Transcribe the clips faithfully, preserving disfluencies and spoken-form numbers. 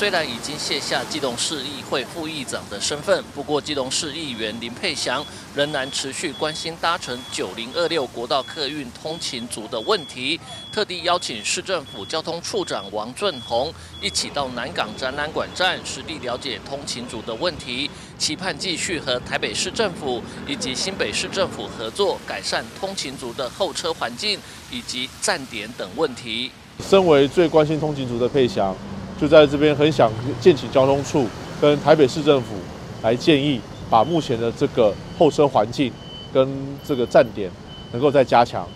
虽然已经卸下基隆市议会副议长的身份，不过基隆市议员林佩祥仍然持续关心搭乘九零二六国道客运通勤族的问题，特地邀请市政府交通处长王正宏一起到南港展览馆站实地了解通勤族的问题，期盼继续和台北市政府以及新北市政府合作，改善通勤族的候车环境以及站点等问题。身为最关心通勤族的佩祥， 就在这边很想建请交通处跟台北市政府来建议，把目前的这个候车环境跟这个站点能够再加强。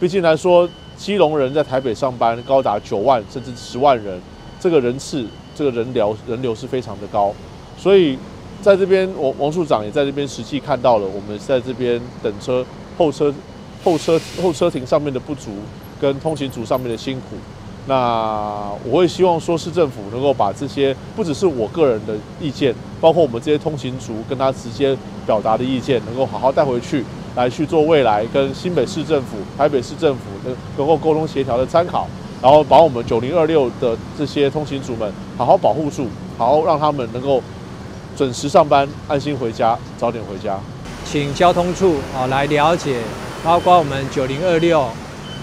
毕竟来说，基隆人在台北上班高达九万甚至十万人，这个人次、这个人流人流是非常的高。所以在这边，王王处长也在这边实际看到了我们在这边等车、候车、候车、候车亭上面的不足，跟通勤族上面的辛苦。 那我会希望说，市政府能够把这些不只是我个人的意见，包括我们这些通勤族跟他直接表达的意见，能够好好带回去，来去做未来跟新北市政府、台北市政府能能够沟通协调的参考，然后把我们九零二六的这些通勤族们好好保护住，好好让他们能够准时上班、安心回家、早点回家。请交通处啊来了解，包括我们九零二六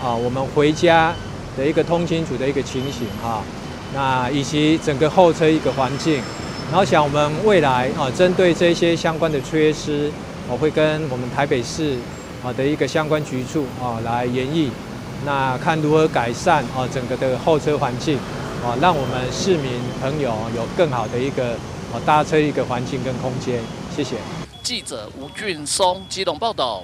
啊，我们回家 的一个通勤族的一个情形啊，那以及整个候车一个环境，然后想我们未来啊，针对这些相关的缺失，我会跟我们台北市啊的一个相关局处啊来研议，那看如何改善啊整个的候车环境啊，让我们市民朋友有更好的一个啊搭车一个环境跟空间。谢谢。记者吴俊松，基隆报道。